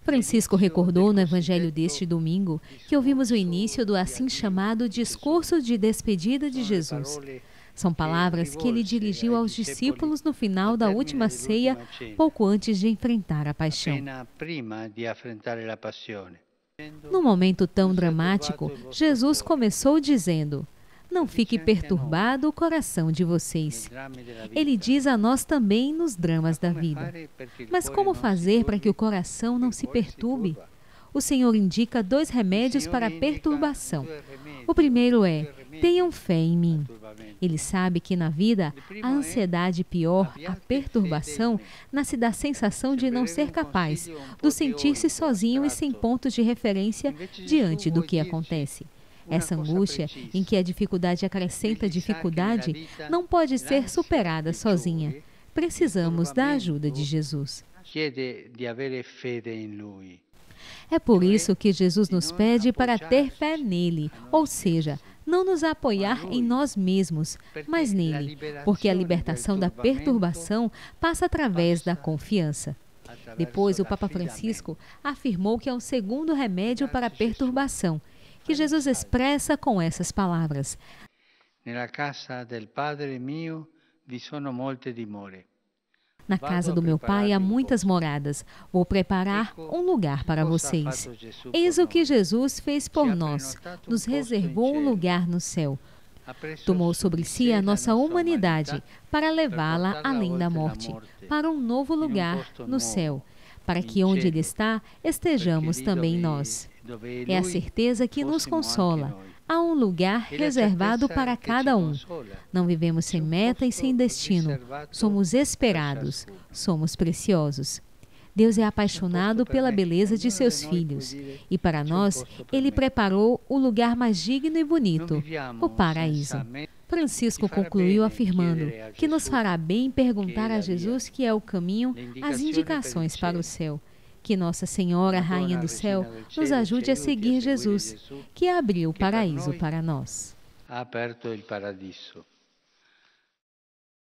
Francisco recordou no Evangelho deste domingo que ouvimos o início do assim chamado discurso de despedida de Jesus. São palavras que ele dirigiu aos discípulos no final da última ceia, pouco antes de enfrentar a paixão. Num momento tão dramático, Jesus começou dizendo: "Não fique perturbado o coração de vocês." Ele diz a nós também nos dramas da vida. Mas como fazer para que o coração não se perturbe? O Senhor indica dois remédios para a perturbação. O primeiro é: tenham fé em mim. Ele sabe que na vida, a ansiedade pior, a perturbação, nasce da sensação de não ser capaz, do sentir-se sozinho e sem pontos de referência diante do que acontece. Essa angústia, em que a dificuldade acrescenta dificuldade, não pode ser superada sozinha. Precisamos da ajuda de Jesus. É por isso que Jesus nos pede para ter fé nele, ou seja, não nos apoiar em nós mesmos, mas nele, porque a libertação da perturbação passa através da confiança. Depois, o Papa Francisco afirmou que é um segundo remédio para a perturbação, que Jesus expressa com essas palavras: "Na casa do meu Pai há muitas moradas. Vou preparar um lugar para vocês." Eis o que Jesus fez por nós. Nos reservou um lugar no céu. Tomou sobre si a nossa humanidade para levá-la além da morte, para um novo lugar no céu, para que onde Ele está, estejamos também nós. É a certeza que nos consola. Há um lugar reservado para cada um. Não vivemos sem meta e sem destino. Somos esperados. Somos preciosos. Deus é apaixonado pela beleza de seus filhos. E para nós, Ele preparou o lugar mais digno e bonito, o paraíso. Francisco concluiu afirmando que nos fará bem perguntar a Jesus, que é o caminho, as indicações para o céu. Que Nossa Senhora, Rainha do Céu, nos ajude a seguir Jesus, que abriu o paraíso para nós.